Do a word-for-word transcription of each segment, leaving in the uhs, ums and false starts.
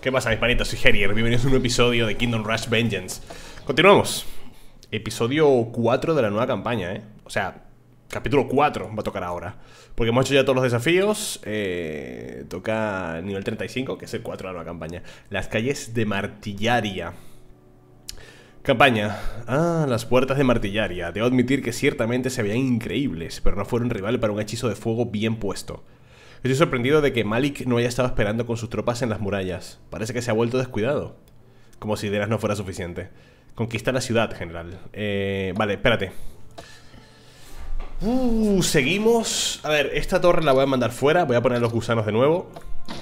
¿Qué pasa, mis panitas? Soy Herier, bienvenidos a un nuevo episodio de Kingdom Rush Vengeance. Continuamos. Episodio cuatro de la nueva campaña, ¿eh? O sea, capítulo cuatro va a tocar ahora, porque hemos hecho ya todos los desafíos. eh, Toca nivel treinta y cinco, que es el cuatro de la nueva campaña. Las calles de Martillaria. Campaña. Ah, las puertas de Martillaria. Debo admitir que ciertamente se veían increíbles, pero no fueron rival para un hechizo de fuego bien puesto. Estoy sorprendido de que Malik no haya estado esperando con sus tropas en las murallas. Parece que se ha vuelto descuidado. Como si de las no fuera suficiente. Conquista la ciudad, general. eh, Vale, espérate. Uh, seguimos. A ver, esta torre la voy a mandar fuera. Voy a poner los gusanos de nuevo.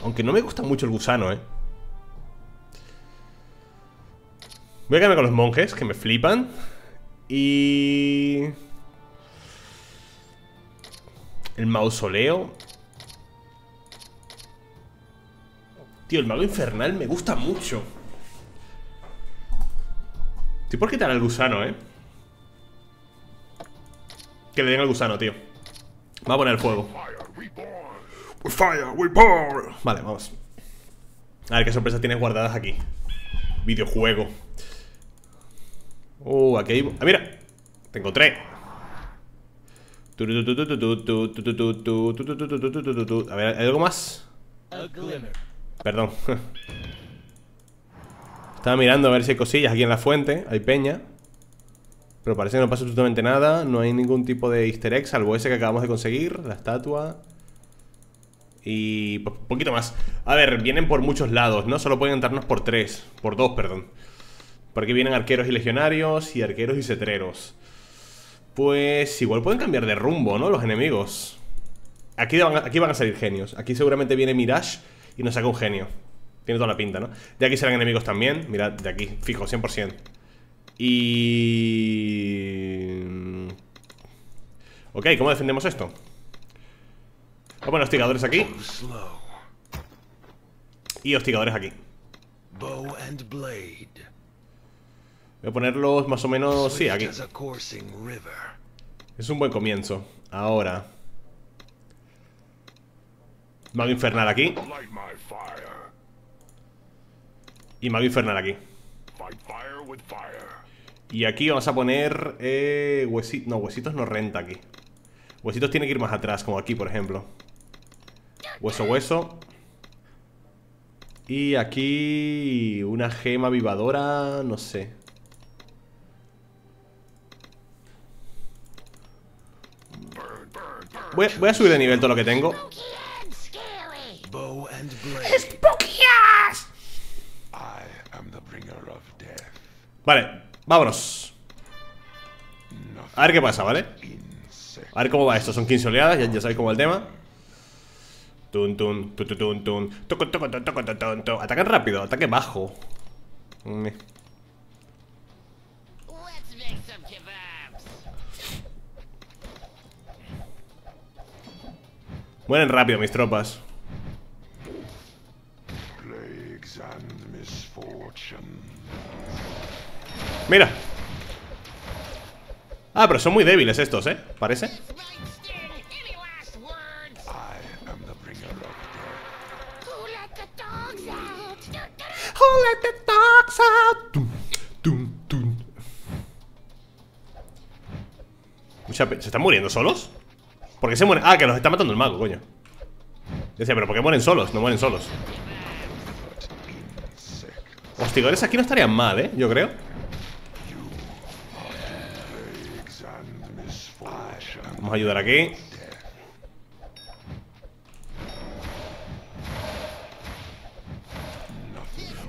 Aunque no me gusta mucho el gusano, eh voy a quedarme con los monjes, que me flipan. Y... el mausoleo. Tío, el mago infernal me gusta mucho. Estoy por quitar al gusano, eh que le den al gusano, tío. Va a poner el fuego. Vale, vamos. A ver qué sorpresas tienes guardadas aquí. Videojuego. Oh, aquí hay... ¡Ah, mira! Te encontré. A ver, ¿hay algo más? Perdón. Estaba mirando a ver si hay cosillas aquí en la fuente. Hay peña, pero parece que no pasa absolutamente nada. No hay ningún tipo de easter egg, salvo ese que acabamos de conseguir, la estatua. Y... pues, poquito más. A ver, vienen por muchos lados, ¿no? Solo pueden entrarnos por tres, por dos, perdón. Por aquí vienen arqueros y legionarios, y arqueros y cetreros. Pues igual pueden cambiar de rumbo, ¿no? Los enemigos. Aquí van a, aquí van a salir genios. Aquí seguramente viene Mirage y nos saca un genio. Tiene toda la pinta, ¿no? De aquí serán enemigos también. Mirad, de aquí, fijo, cien por ciento. Y... ok, ¿cómo defendemos esto? Vamos a poner hostigadores aquí. Y hostigadores aquí. Bow and blade. Voy a ponerlos más o menos... sí, aquí. Es un buen comienzo. Ahora mago infernal aquí. Y mago infernal aquí. Y aquí vamos a poner... Eh, huesitos. No, huesitos no renta aquí. Huesitos tiene que ir más atrás, como aquí, por ejemplo. Hueso, hueso. Y aquí... una gema avivadora... no sé. Voy a, voy a subir de nivel todo lo que tengo. ¡Spooky ass! Vale, vámonos. A ver qué pasa, ¿vale? A ver cómo va esto. Son quince oleadas, ya, ya sabéis cómo va el tema. Tun, tun, tun, tun, tun. Toco, toco, toco, toco, toco, toco. Ataquen rápido, ataquen bajo. Mm. Mueren rápido mis tropas. Mira. Ah, pero son muy débiles estos, ¿eh? Parece. ¿Se están muriendo solos? ¿Por qué se mueren? Ah, que los está matando el mago, coño. Decía, pero ¿por qué mueren solos? No mueren solos. Hostigadores aquí no estarían mal, ¿eh? Yo creo. Vamos a ayudar aquí.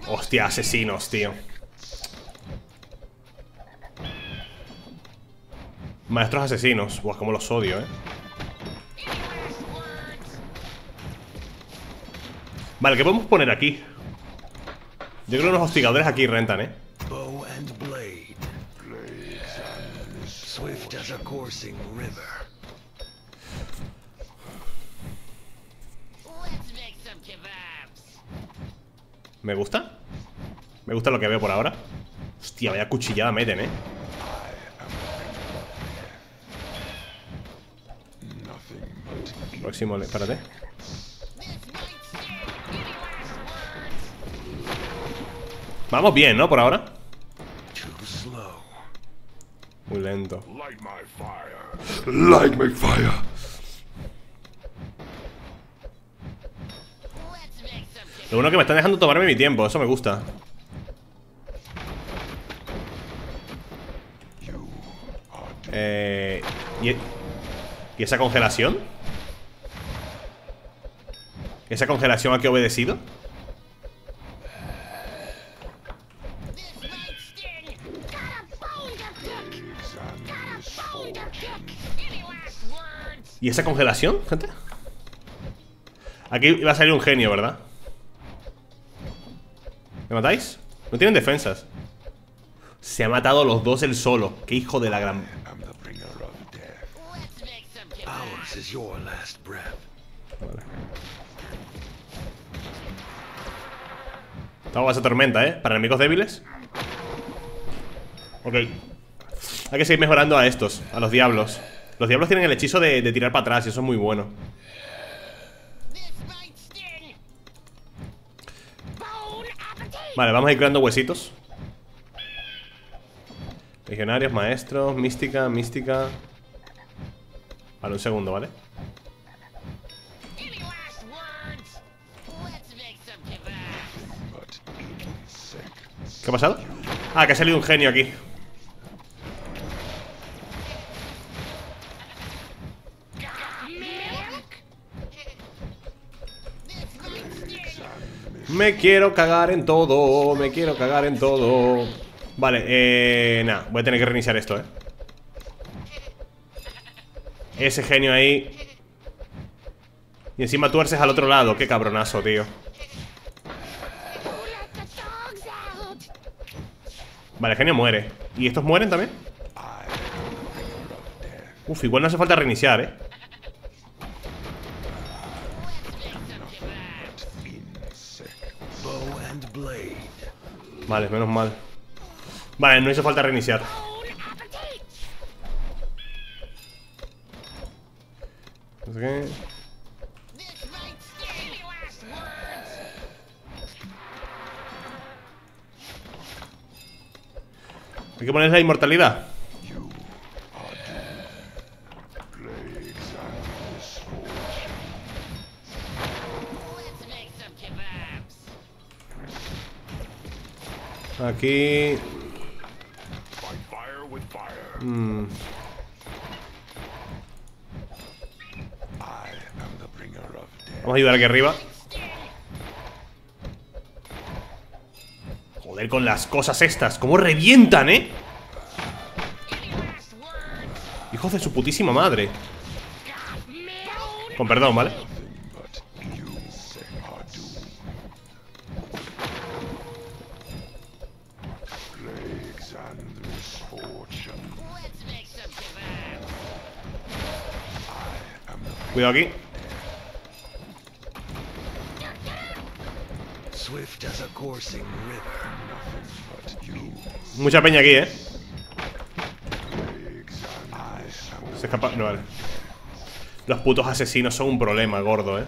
Hostia, asesinos, tío. Maestros asesinos. Buah, como los odio, ¿eh? Vale, ¿qué podemos poner aquí? Yo creo que los hostigadores aquí rentan, ¿eh? Me gusta. Me gusta lo que veo por ahora. Hostia, vaya cuchillada meten, ¿eh? Próximo, espérate. Vamos bien, ¿no? Por ahora. Muy lento. Light my fire. Light my fire. Lo bueno es que me están dejando tomarme mi tiempo, eso me gusta. Eh, ¿y, ¿Y esa congelación? ¿Esa congelación a qué ha obedecido? ¿Y esa congelación, gente? Aquí va a salir un genio, ¿verdad? ¿Me matáis? No tienen defensas. Se ha matado a los dos él solo. Qué hijo de la gran... Vale. Estamos a esa tormenta, ¿eh? Para enemigos débiles. Ok. Hay que seguir mejorando a estos, a los diablos. Los diablos tienen el hechizo de, de tirar para atrás y eso es muy bueno. Vale, vamos a ir creando huesitos. Legionarios, maestros, mística, mística. Vale, un segundo, ¿vale? ¿Qué ha pasado? Ah, que ha salido un genio aquí. Me quiero cagar en todo, me quiero cagar en todo. Vale, eh, nada, voy a tener que reiniciar esto, eh. Ese genio ahí. Y encima tuerces al otro lado, qué cabronazo, tío. Vale, el genio muere. ¿Y estos mueren también? Uf, igual no hace falta reiniciar, eh. Vale, menos mal. Vale, no hizo falta reiniciar. Okay. Hay que poner la inmortalidad. Aquí... Mm. Vamos a ayudar aquí arriba. Joder con las cosas estas. Cómo revientan, eh. Hijos de su putísima madre. Con perdón, ¿vale? Cuidado aquí. Mucha peña aquí, eh. Se escapa. No, vale. Los putos asesinos son un problema, gordo, eh.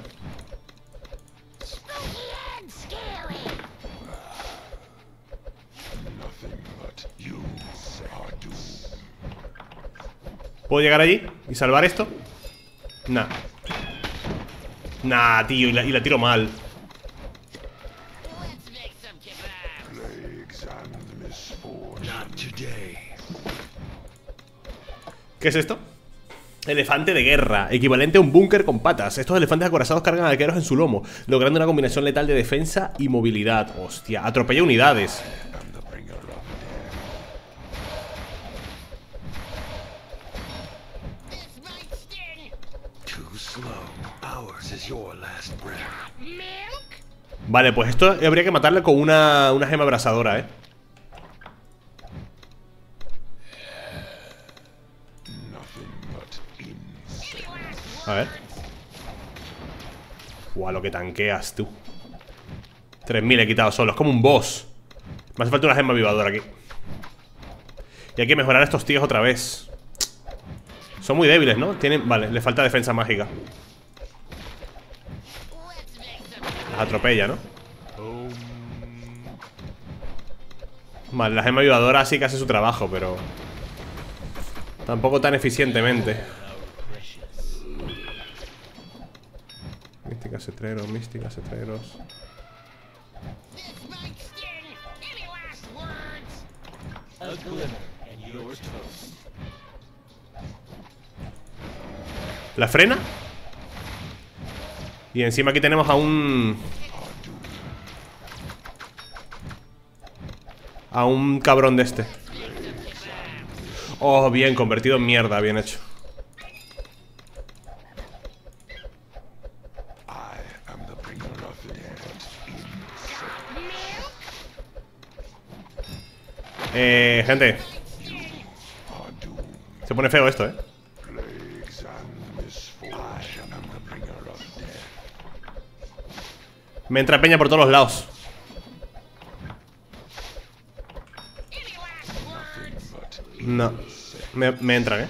¿Puedo llegar allí y salvar esto? Nah. Nah, tío, y la, y la tiro mal. ¿Qué es esto? Elefante de guerra, equivalente a un búnker con patas. Estos elefantes acorazados cargan arqueros en su lomo, logrando una combinación letal de defensa y movilidad. Hostia, atropella unidades. Vale, pues esto habría que matarle con una, una gema abrasadora, eh. A ver. Guau, lo que tanqueas, tú. tres mil he quitado solo, es como un boss. Me hace falta una gema avivadora aquí. Y hay que mejorar a estos tíos otra vez. Son muy débiles, ¿no? Tienen... Vale, les falta defensa mágica. Las atropella, ¿no? Vale, la gema ayudadora sí que hace su trabajo, pero tampoco tan eficientemente. Místicas cetreros, místicas cetreros. ¿La frena? Y encima aquí tenemos a un... A un cabrón de este. Oh, bien, convertido en mierda, bien hecho. Eh, gente, se pone feo esto, eh. Me entra peña por todos los lados. No, me, me entran, eh.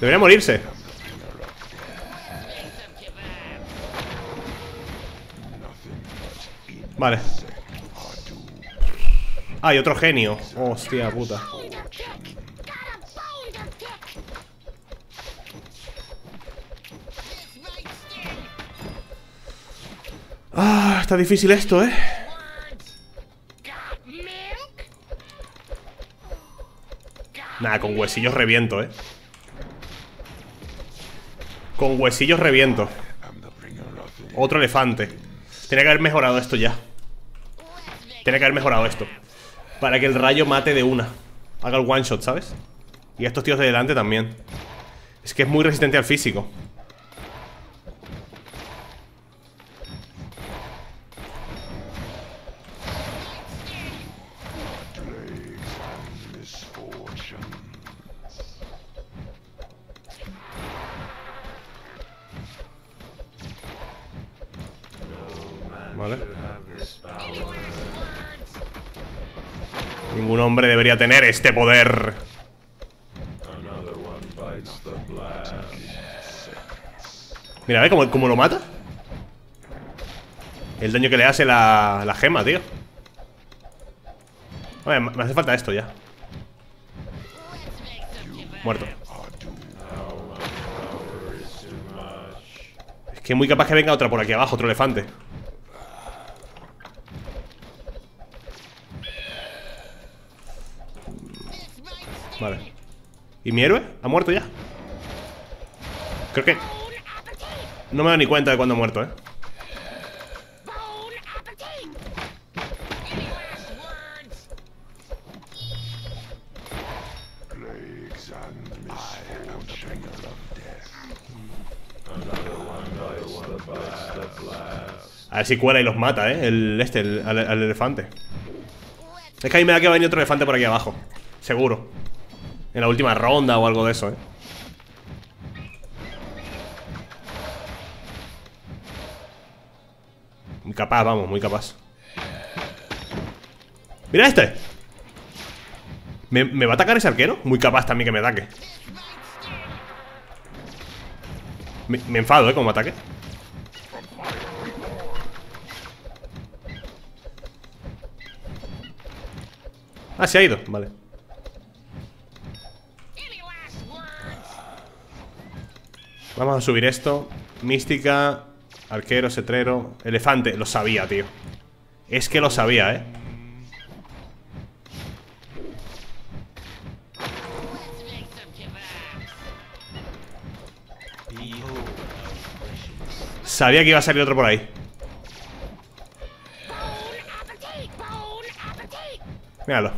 Debería morirse. Vale. Hay otro genio. Hostia puta. Ah, está difícil esto, eh. Nah, con huesillos reviento, eh. Con huesillos reviento. Otro elefante. Tenía que haber mejorado esto ya. Tenía que haber mejorado esto para que el rayo mate de una. Haga el one shot, ¿sabes? Y estos tíos de delante también. Es que es muy resistente al físico. Vale. Ningún hombre debería tener este poder. Mira, ¿ves cómo, cómo lo mata? El daño que le hace la, la gema, tío. A ver, me hace falta esto ya. Muerto. Es que muy capaz que venga otra por aquí abajo, otro elefante. Vale. ¿Y mi héroe? ¿Ha muerto ya? Creo que... No me da ni cuenta de cuándo ha muerto, eh. A ver si cuela y los mata, eh. El este, el, al, al elefante. Es que ahí me da que va a venir otro elefante por aquí abajo. Seguro. En la última ronda o algo de eso, eh. Muy capaz, vamos, muy capaz. ¡Mira este! ¿Me, me va a atacar ese arquero? Muy capaz también que me ataque. Me, me enfado, eh, como ataque. Ah, se ha ido, vale. Vamos a subir esto. Mística, arquero, cetrero, elefante. Lo sabía, tío. Es que lo sabía, eh. Sabía que iba a salir otro por ahí. Míralo.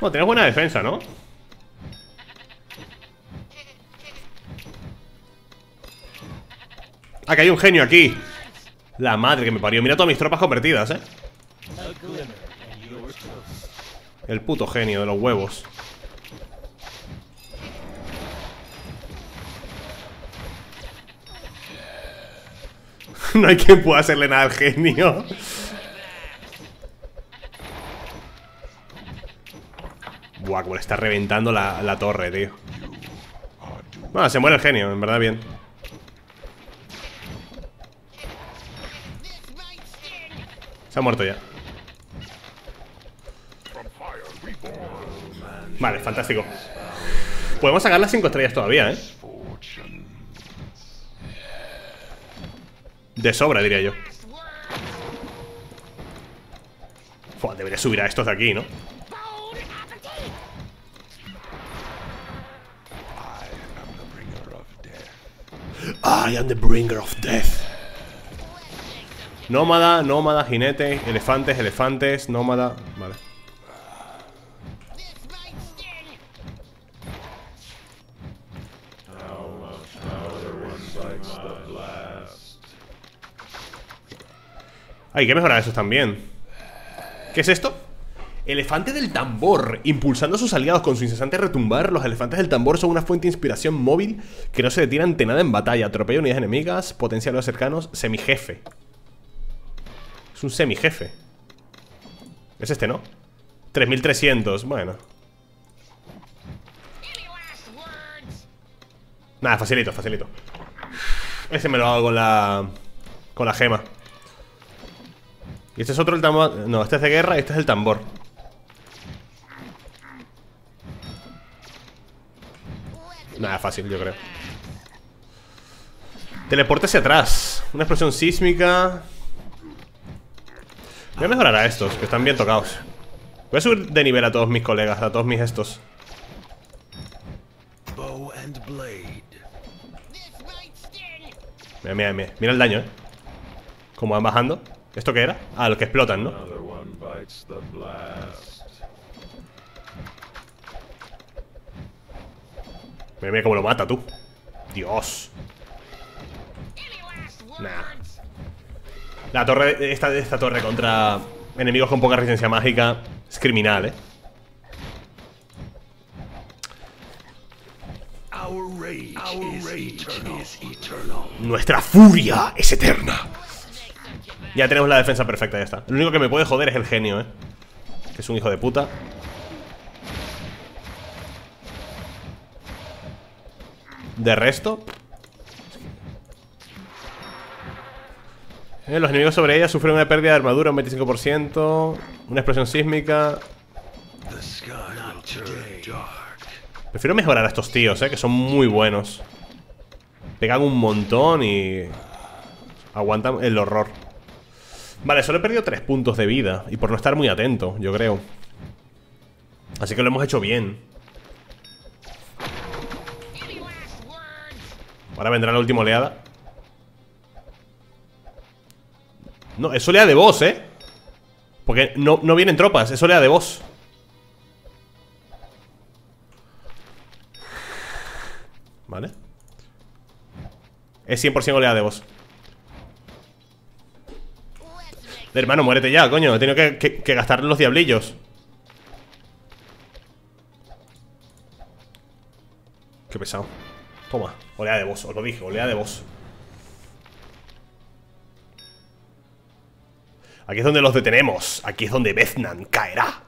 Bueno, tenés buena defensa, ¿no? Ah, que hay un genio aquí. La madre que me parió. Mira todas mis tropas convertidas, eh. El puto genio de los huevos. No hay quien pueda hacerle nada al genio. Buah, como le está reventando la, la torre, tío. Bueno, se muere el genio, en verdad bien. Se ha muerto ya. Vale, fantástico. Podemos sacar las cinco estrellas todavía, ¿eh? De sobra, diría yo. Fua, debería subir a estos de aquí, ¿no? I am the bringer of death. Nómada, nómada, jinete, elefantes, elefantes, nómada. Vale. Hay que mejorar eso también. ¿Qué es esto? Elefante del tambor. Impulsando a sus aliados con su incesante retumbar, los elefantes del tambor son una fuente de inspiración móvil que no se detiene ante nada en batalla. Atropella unidades enemigas, potencia a los cercanos. Semijefe. Es un semijefe. Es este, ¿no? tres mil trescientos, bueno. Nada, facilito, facilito. Ese me lo hago con la... con la gema. Y este es otro, el tambor. No, este es de guerra y este es el tambor. Nada, fácil, yo creo. Teleporte hacia atrás. Una explosión sísmica. Voy a mejorar a estos, que están bien tocados. Voy a subir de nivel a todos mis colegas, a todos mis estos. Mira, mira, mira. Mira el daño, eh. Como van bajando. ¿Esto qué era? Ah, los que explotan, ¿no? Mira, mira cómo lo mata, tú. Dios. Nah. La torre, esta, esta torre contra enemigos con poca resistencia mágica es criminal, ¿eh? Our rage Our rage is eternal. Nuestra furia es eterna. Ya tenemos la defensa perfecta, ya está. Lo único que me puede joder es el genio, eh. Que es un hijo de puta. De resto, eh, los enemigos sobre ella sufren una pérdida de armadura, un veinticinco por ciento. Una explosión sísmica. Prefiero mejorar a estos tíos, eh, que son muy buenos. Pegan un montón y aguantan el horror. Vale, solo he perdido tres puntos de vida. Y por no estar muy atento, yo creo. Así que lo hemos hecho bien. Ahora vendrá la última oleada. No, es oleada de boss, ¿eh? Porque no, no vienen tropas, es oleada de boss. Vale. Es cien por ciento oleada de boss. Hermano, muérete ya, coño. He tenido que, que, que gastar los diablillos. Qué pesado. Toma, oleada de boss, os lo dije, oleada de boss. Aquí es donde los detenemos. Aquí es donde Beznan caerá.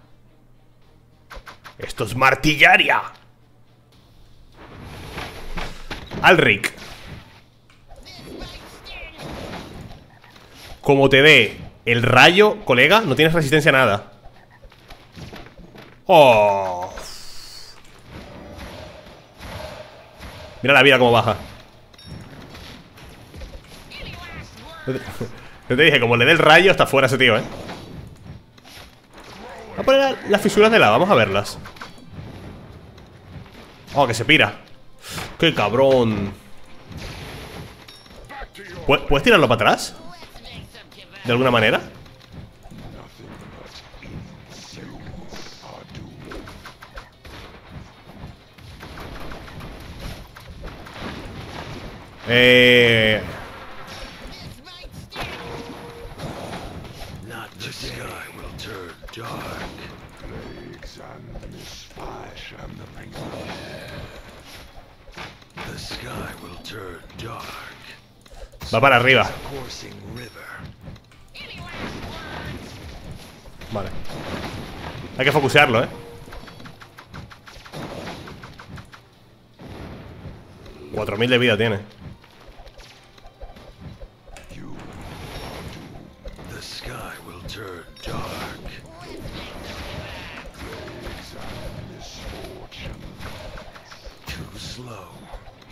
Esto es Martillaria. Alric. Como te dé el rayo, colega, no tienes resistencia a nada. Oh. Mira la vida como baja. Yo te dije, como le dé el rayo, está fuera ese tío, eh. Voy a poner las fisuras de lado, vamos a verlas. Oh, que se pira. Qué cabrón. ¿Puedes tirarlo para atrás? ¿De alguna manera? Eh... Va para arriba. Vale. Hay que focusearlo, eh. cuatro mil de vida tiene.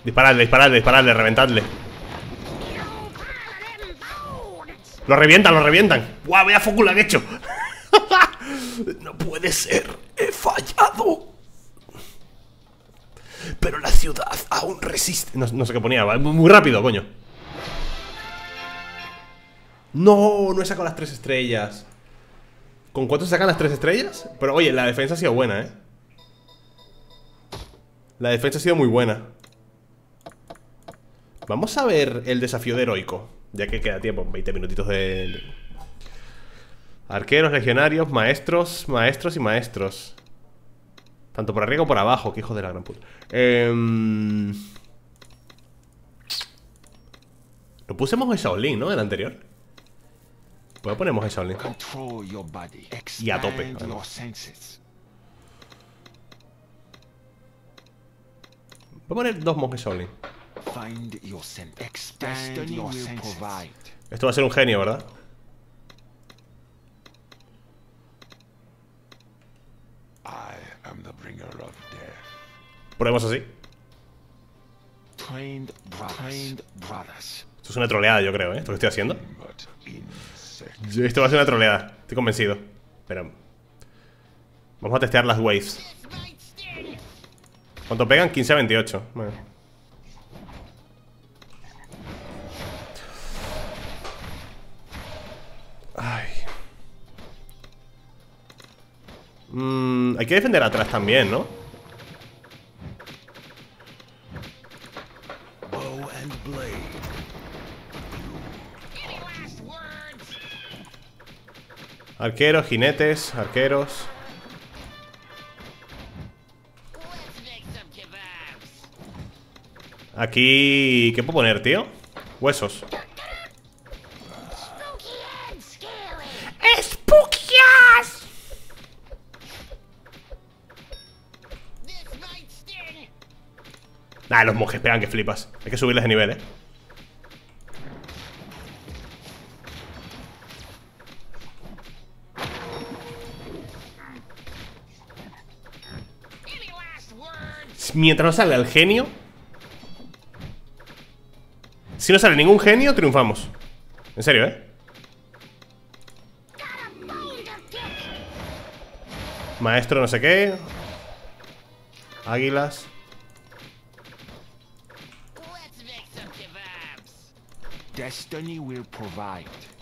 Disparadle, disparadle, disparadle, reventadle. Lo revientan, lo revientan. ¡Guau! Vaya focula que he hecho. No puede ser. He fallado. Pero la ciudad aún resiste. No, no sé qué ponía. Muy rápido, coño. No, no he sacado las tres estrellas. ¿Con cuánto se sacan las tres estrellas? Pero oye, la defensa ha sido buena, eh. La defensa ha sido muy buena. Vamos a ver el desafío de heroico, ya que queda tiempo, veinte minutitos de... Arqueros, legionarios, maestros, maestros y maestros. Tanto por arriba como por abajo, que hijo de la gran puta. eh... Lo pusimos en Shaolin, ¿no? El anterior. Pues ponemos en Shaolin. Y a tope. A Voy a poner dos monjes Shaolin. Find your sense. Expand your senses. Esto va a ser un genio, ¿verdad? I am the bringer of death. Probemos así. Trained brothers. Esto es una troleada, yo creo, ¿eh? Esto que estoy haciendo. Esto va a ser una troleada, estoy convencido. Pero vamos a testear las waves. ¿Cuánto pegan? quince a veintiocho. Bueno. Ay. Mm, hay que defender atrás también, ¿no? Arqueros, jinetes, arqueros. Aquí... ¿Qué puedo poner, tío? Huesos. Ah, los monjes pegan que flipas. Hay que subirles de nivel, eh. Mientras no salga el genio. Si no sale ningún genio, triunfamos. En serio, eh. Maestro no sé qué. Águilas.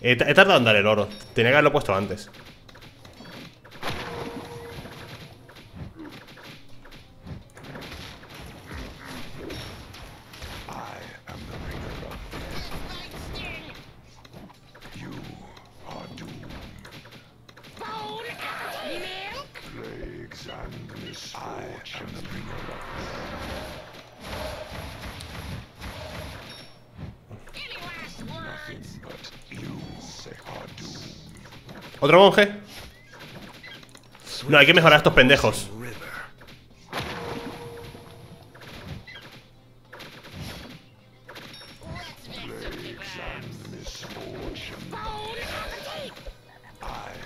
He, he tardado en dar el oro. Tenía que haberlo puesto antes. ¿Otro monje? No, hay que mejorar a estos pendejos.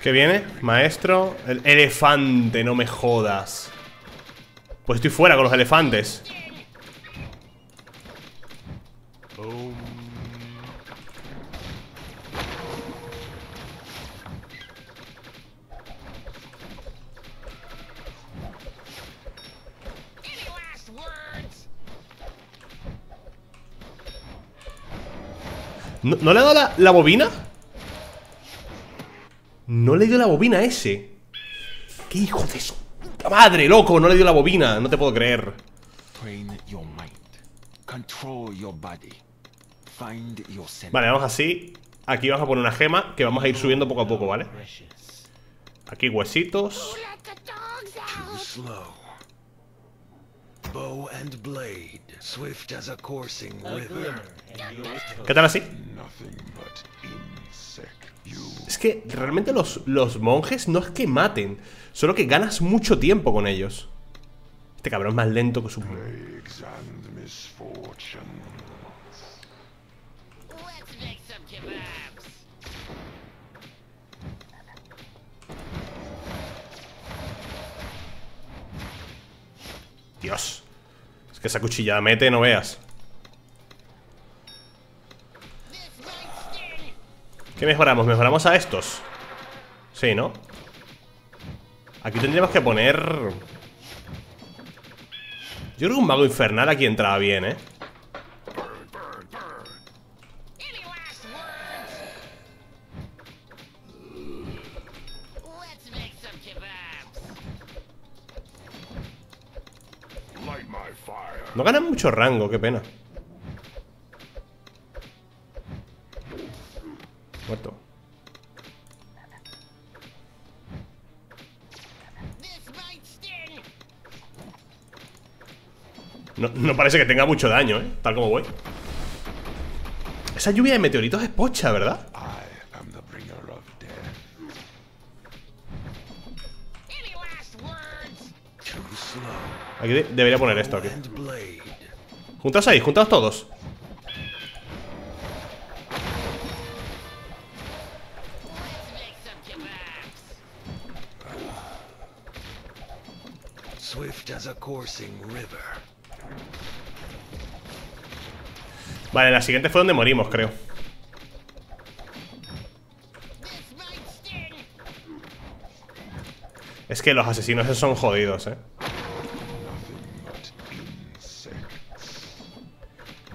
¿Qué viene? Maestro. El elefante, no me jodas. Pues estoy fuera con los elefantes. ¿No, ¿No le ha dado la, la bobina? No le dio la bobina a ese. ¡Qué hijo de su puta madre, loco! No le dio la bobina, no te puedo creer. Vale, vamos así. Aquí vamos a poner una gema que vamos a ir subiendo poco a poco, ¿vale? Aquí huesitos. ¿Qué tal así? Es que realmente los, los monjes no es que maten, solo que ganas mucho tiempo con ellos. Este cabrón es más lento que su... misfortunes. Let's make some kebabs. Dios, es que esa cuchilla mete, no veas. ¿Qué mejoramos? ¿Mejoramos a estos? Sí, ¿no? Aquí tendríamos que poner... Yo creo que un mago infernal aquí entraba bien, ¿eh? No ganan mucho rango, qué pena. Muerto. No, no parece que tenga mucho daño, ¿eh? Tal como voy. Esa lluvia de meteoritos es pocha, ¿verdad? Aquí de debería poner esto aquí. Juntaos ahí, juntaos todos. Vale, la siguiente fue donde morimos, creo. Es que los asesinos esos son jodidos, eh.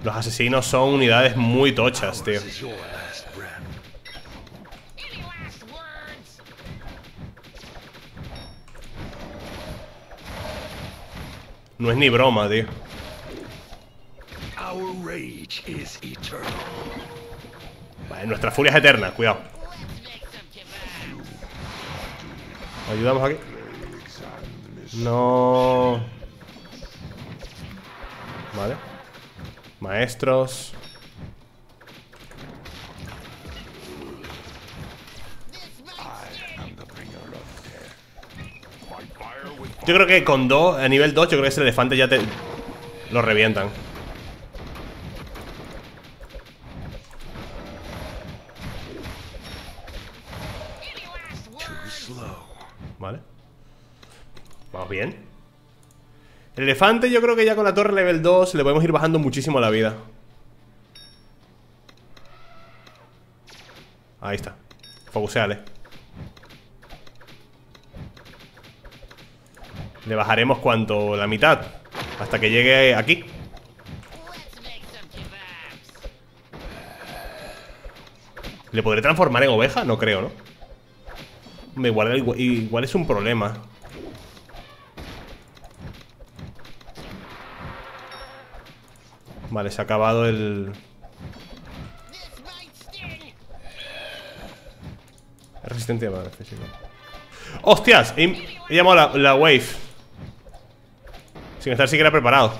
Los asesinos son unidades muy tochas, tío. No es ni broma, tío. Vale, nuestra furia es eterna, cuidado. ¿Ayudamos aquí? No. Vale. Maestros. Yo creo que con dos, a nivel dos, yo creo que ese elefante ya te... lo revientan. Vale. Vamos bien. El elefante yo creo que ya con la torre level dos le podemos ir bajando muchísimo la vida. Ahí está. Focuseale. Le bajaremos cuanto, la mitad, hasta que llegue aquí. ¿Le podré transformar en oveja? No creo, ¿no? Me igual, igual, igual es un problema. Vale, se ha acabado el... Es resistente a madre física. ¡Hostias! He, he llamado la, la wave sin estar siquiera preparado.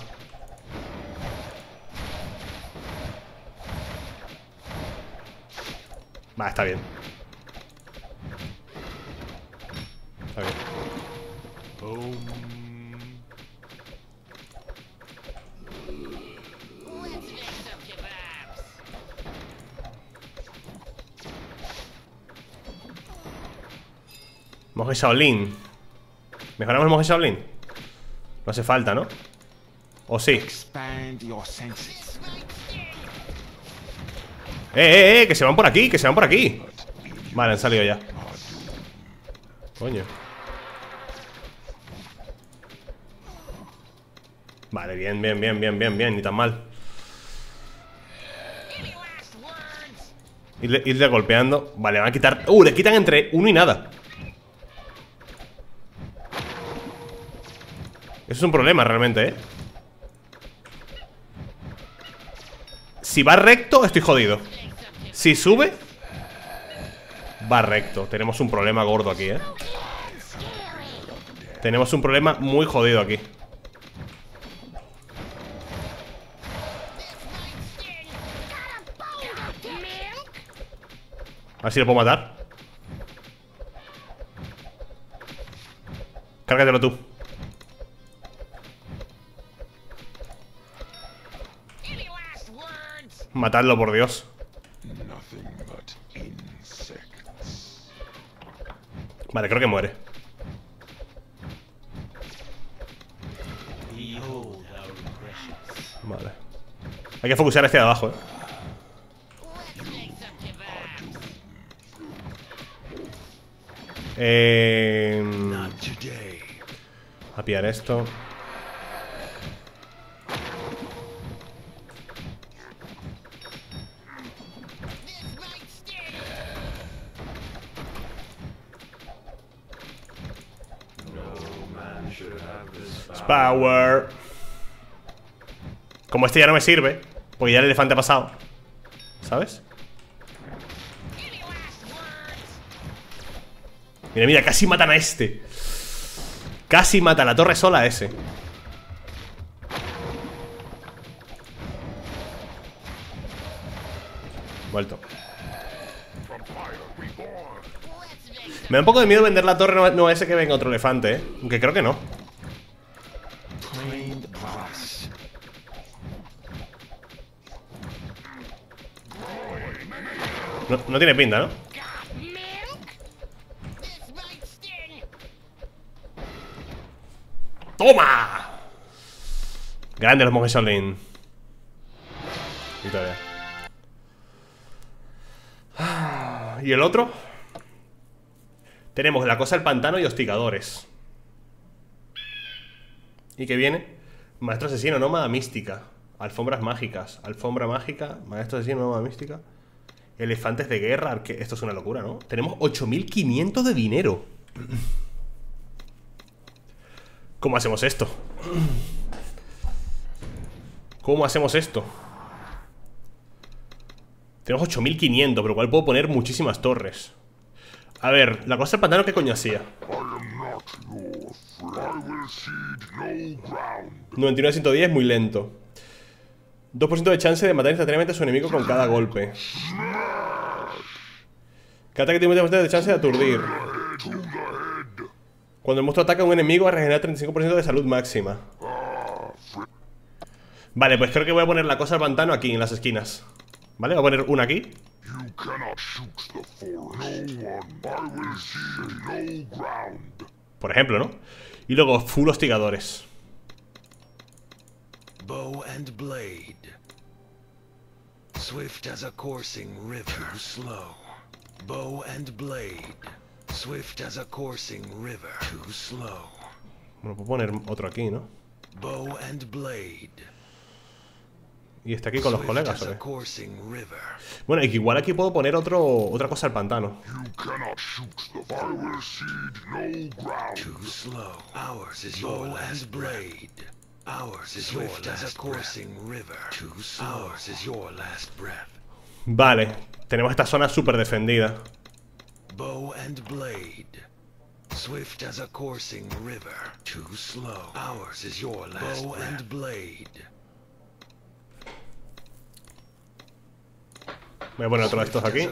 Vale, está bien. Está bien. Boom. Monje Shaolin. ¿Mejoramos el monje Shaolin? No hace falta, ¿no? ¿O sí? ¡Eh, eh, eh! ¡Que se van por aquí! ¡Que se van por aquí! Vale, han salido ya. Coño. Vale, bien, bien, bien, bien, bien, bien. Ni tan mal. Irle, irle golpeando. Vale, van a quitar... ¡Uh! Le quitan entre uno y nada. Eso es un problema realmente, ¿eh? Si va recto, estoy jodido. Si sube, va recto. Tenemos un problema gordo aquí, ¿eh? Tenemos un problema muy jodido aquí. A ver si lo puedo matar. Cárgatelo tú. Matadlo, por Dios. Vale, creo que muere. Vale. Hay que focusar hacia abajo, eh. Eh... a pillar esto. Power. Como este ya no me sirve, porque ya el elefante ha pasado, ¿sabes? Mira, mira, casi matan a este. Casi mata a la torre sola a ese. Vuelto. Me da un poco de miedo vender la torre, no a ese, que venga otro elefante, ¿eh? Aunque creo que no. No, no tiene pinta, ¿no? ¡Toma! Grande los monjes Shaolin. Victoria. ¿Y el otro? Tenemos la cosa del pantano y hostigadores. ¿Y qué viene? Maestro asesino, nómada mística. Alfombras mágicas. Alfombra mágica. Maestro asesino, nómada mística. Elefantes de guerra, que esto es una locura, ¿no? Tenemos ocho mil quinientos de dinero. ¿Cómo hacemos esto? ¿Cómo hacemos esto? Tenemos ocho mil quinientos, por lo cual puedo poner muchísimas torres. A ver, la cosa del pantano, ¿qué coño hacía? noventa y nueve a ciento diez, muy lento. dos por ciento de chance de matar instantáneamente a su enemigo con cada golpe. Cada ataque tiene veinte por ciento de chance de aturdir. Cuando el monstruo ataca a un enemigo va a regenerar treinta y cinco por ciento de salud máxima. Vale, pues creo que voy a poner la cosa del pantano aquí, en las esquinas. Vale, voy a poner una aquí. Por ejemplo, ¿no? Y luego full hostigadores. Bow and blade, swift as a coursing river, slow. Bow and blade, swift as a coursing river, too slow. Bueno, puedo poner otro aquí, ¿no? Bow and blade. Y está aquí con los colegas, ¿sabes? Bueno, igual aquí puedo poner otro otra cosa al pantano. Too slow. Ours is your last blade. Vale, tenemos esta zona súper defendida. Voy a poner otro de estos aquí.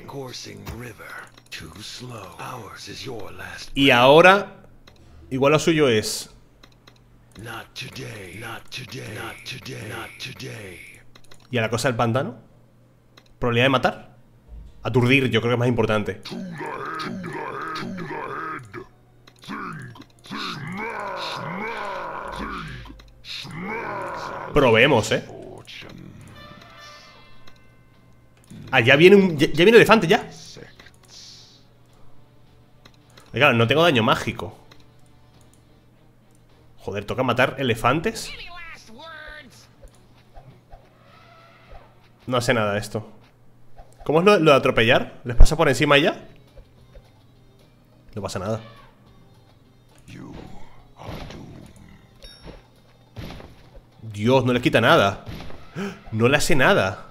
Y ahora, igual lo suyo es... Not today, not today, not today, not today. ¿Y a la cosa del pantano? ¿Probabilidad de matar? Aturdir, yo creo que es más importante. To the head, to the head. Think, think, think. Probemos, eh. Ah, ya viene un... Ya, ya viene el elefante, ya. Ay, claro, no tengo daño mágico. Joder, ¿toca matar elefantes? No sé nada de esto. ¿Cómo es lo, lo de atropellar? ¿Les pasa por encima ya? No pasa nada. Dios, no les quita nada. No le hace nada.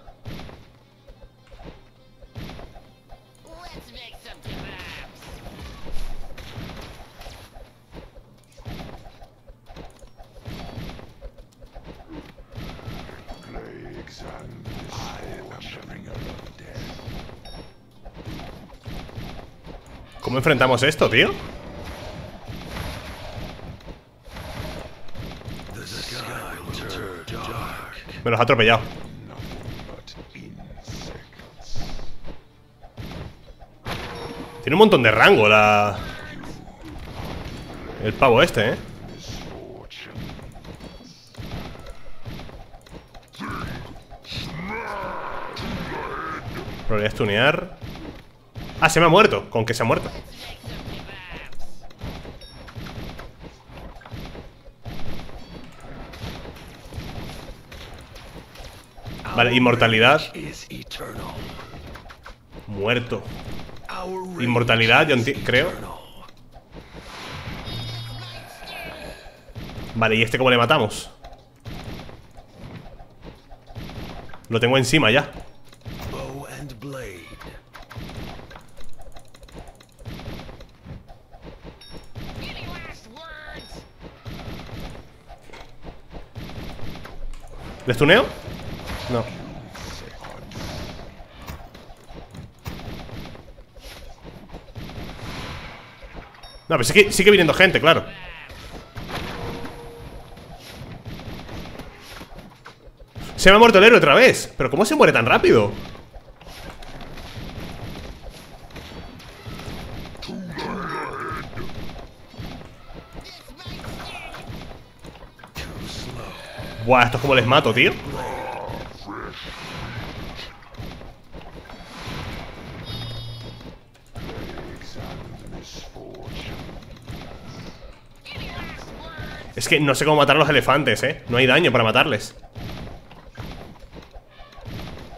¿Cómo enfrentamos esto, tío? Me los ha atropellado. Tiene un montón de rango la... el pavo este, ¿eh? Probabilidad de tunear. Ah, se me ha muerto. Con que se ha muerto. Vale, inmortalidad. Muerto. Inmortalidad, yo creo. Vale, ¿y este cómo le matamos? Lo tengo encima ya. ¿Les tuneo? No. No, pero sigue, sigue viniendo gente, claro. Se me ha muerto el héroe otra vez. ¿Pero cómo se muere tan rápido? Buah, esto es como les mato, tío. Es que no sé cómo matar a los elefantes, eh. No hay daño para matarles.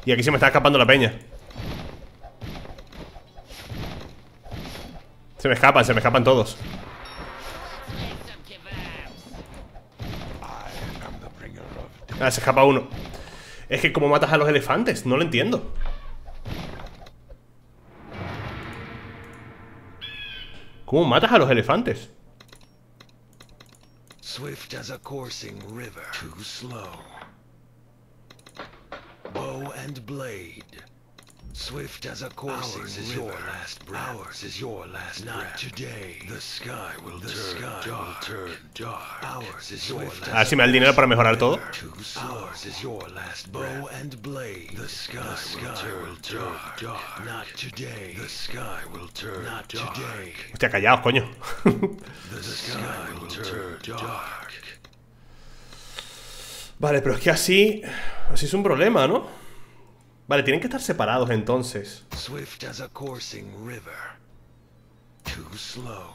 Y aquí se me está escapando la peña. Se me escapan, se me escapan todos. Ah, se escapa uno. Es que ¿cómo matas a los elefantes? No lo entiendo. ¿Cómo matas a los elefantes? Swift as a coursing river. Too slow. Bow and blade. Swift as a coursing Ours is river. Your last breath. Ours is your last Not breath. Today. The sky will the turn sky dark. Will turn dark. Ours is your last. Ah, si me da el dinero para mejorar todo. Ours is your last bow and blade. The sky, the sky will turn dark. dark. Not today. The sky will turn Not dark. Today. Hostia, callaos, coño. The sky will turn dark. Vale, pero es que así, así es un problema, ¿no? Vale, tienen que estar separados entonces. Swift as a coursing river. Too slow.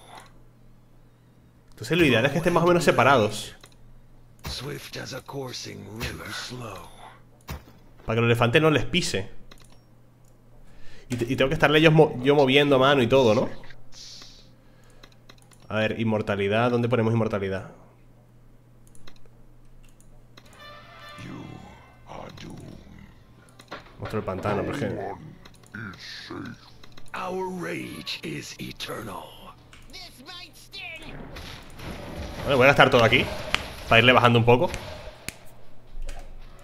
Entonces lo ideal es que estén más o menos separados. Swift as a coursing river. Too slow. Para que el elefante no les pise. Y, y tengo que estarle yo, yo moviendo mano y todo, ¿no? A ver, inmortalidad. ¿Dónde ponemos inmortalidad? Otro el pantano, por ejemplo. Vale, voy a gastar todo aquí para irle bajando un poco.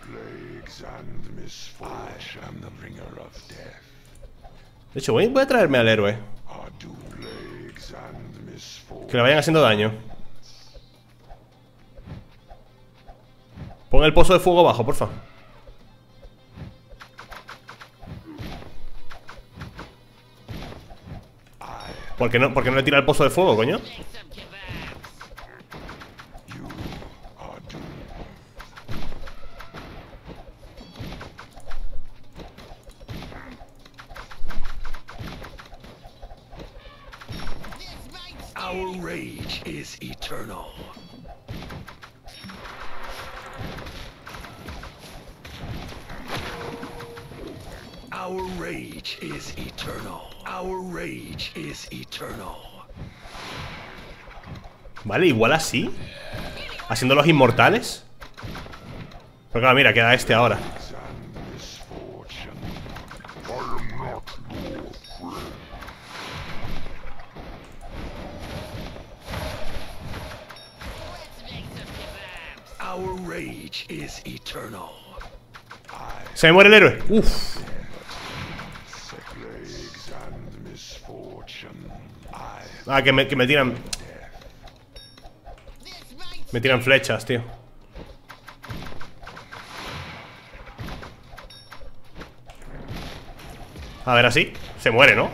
De hecho, voy, voy a traerme al héroe. Que le vayan haciendo daño. Pon el pozo de fuego abajo, porfa. ¿Por qué no, por qué no le tira el pozo de fuego, coño? Our rage is eternal. Our rage is eternal. Our rage is eternal. Vale, igual así. Haciéndolos inmortales. Pero claro, mira, queda este ahora. Our rage is eternal. Se me muere el héroe. Uff. Ah, que me, que me tiran. Me tiran flechas, tío. A ver, así. Se muere, ¿no?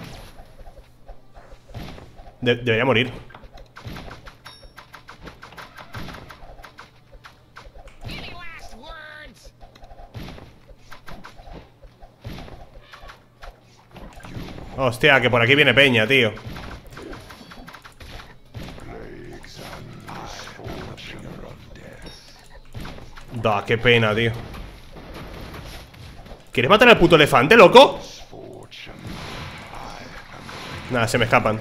De- debería morir. Hostia, que por aquí viene peña, tío. Da, qué pena, tío. ¿Quieres matar al puto elefante, loco? Nada, se me escapan.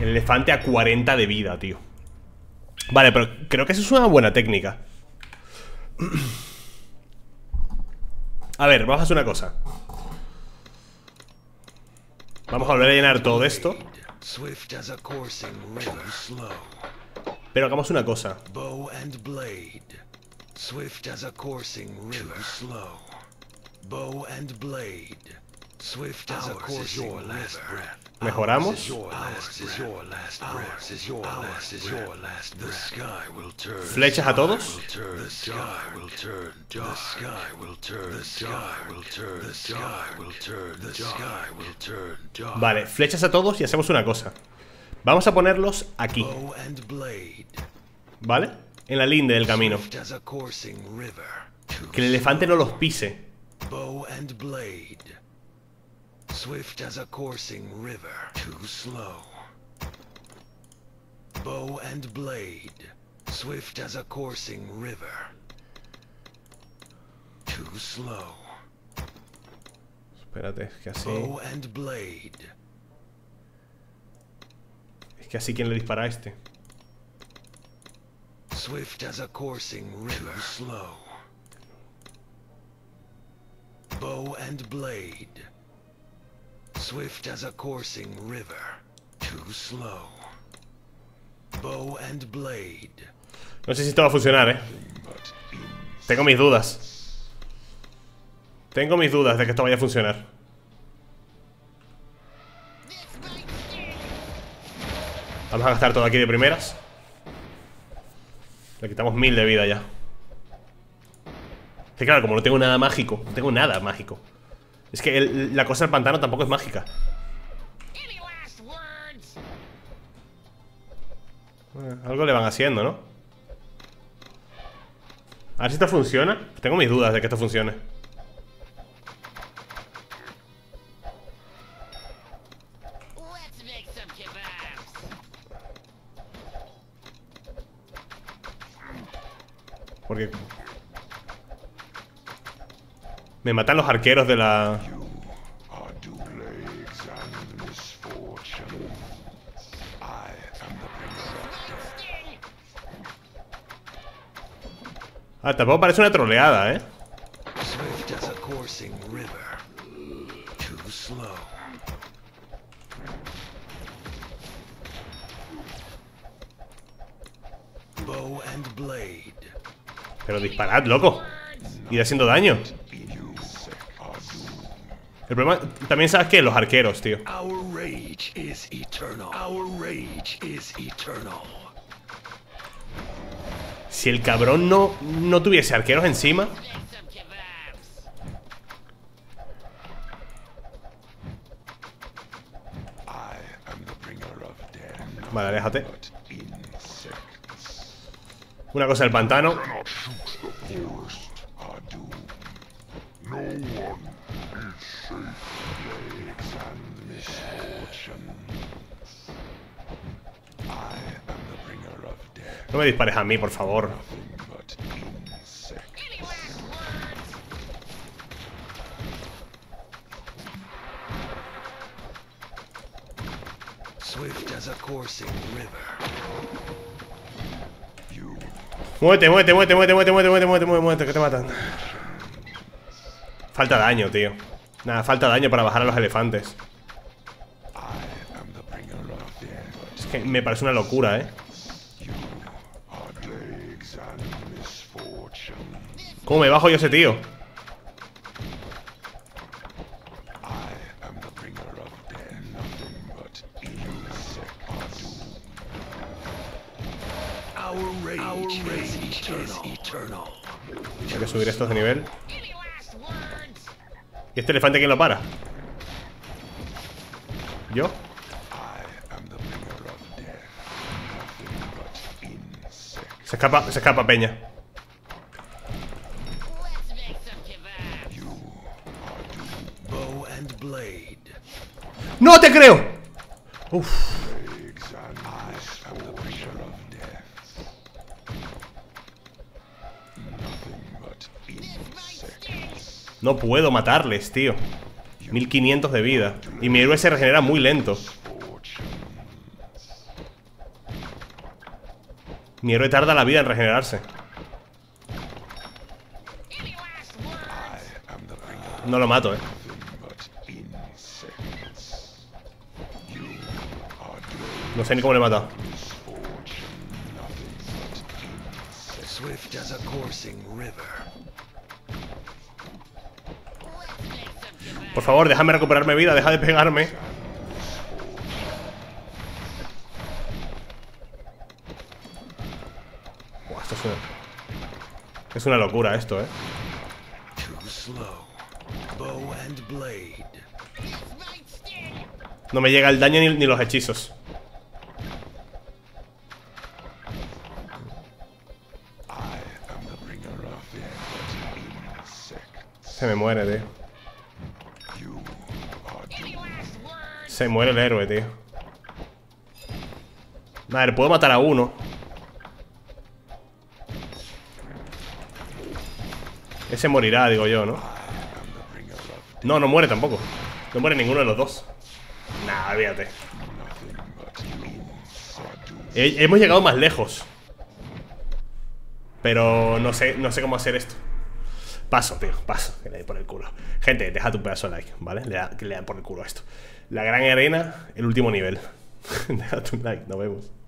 El elefante a cuarenta de vida, tío. Vale, pero creo que eso es una buena técnica. A ver, vamos a hacer una cosa. Vamos a volver a llenar todo esto. Pero hagamos una cosa. Mejoramos. Flechas a todos. Vale, flechas a todos y hacemos una cosa. Vamos a ponerlos aquí. ¿Vale? En la linde del camino. Que el elefante no los pise. Swift as a coursing river, too slow. Bow and blade, swift as a coursing river, too slow. Espérate, es que así. Bow and blade. Es que así, ¿quién le dispara a este? Swift as a coursing river, too slow. Bow and blade. Swift as a coursing river, too slow. Bow and blade. No sé si esto va a funcionar, eh. Tengo mis dudas. Tengo mis dudas de que esto vaya a funcionar. Vamos a gastar todo aquí de primeras. Le quitamos mil de vida ya. Que claro, como no tengo nada mágico, no tengo nada mágico. Es que el, la cosa del pantano tampoco es mágica. Bueno, algo le van haciendo, ¿no? A ver si esto funciona. Tengo mis dudas de que esto funcione. Porque... me matan los arqueros de la... Ah, tampoco parece una troleada, ¿eh? Pero disparad, loco. Ir haciendo daño. El problema también, ¿sabes qué? Los arqueros, tío. Si el cabrón no, no tuviese arqueros encima. Vale, aléjate. Una cosa del pantano. No me dispares a mí, por favor. Muévete, muévete, muévete, muévete, muévete, muévete, muévete, muévete, que te matan. Falta daño, tío. Nada, falta daño para bajar a los elefantes. Es que me parece una locura, eh. ¿Cómo me bajo yo ese tío? Hay que subir estos de nivel. ¿Y este elefante quién lo para? ¿Yo? Se escapa, se escapa, peña. ¡No te creo! Uf. No puedo matarles, tío. mil quinientos de vida. Y mi héroe se regenera muy lento. Mi héroe tarda la vida en regenerarse. No lo mato, eh. No sé ni cómo le he matado. Por favor, déjame recuperarme vida, deja de pegarme. Es una locura esto, eh. No me llega el daño ni, ni los hechizos. Se me muere, tío. Se muere el héroe, tío. A ver, puedo matar a uno. Ese morirá, digo yo, ¿no? No, no muere tampoco. No muere ninguno de los dos. Nah, fíjate. He, hemos llegado más lejos. Pero no sé, no sé cómo hacer esto. Paso, tío, paso. Que le dé por el culo. Gente, deja tu pedazo de like, ¿vale? Le da, que le da por el culo a esto. La gran arena, el último nivel. Deja tu like, nos vemos.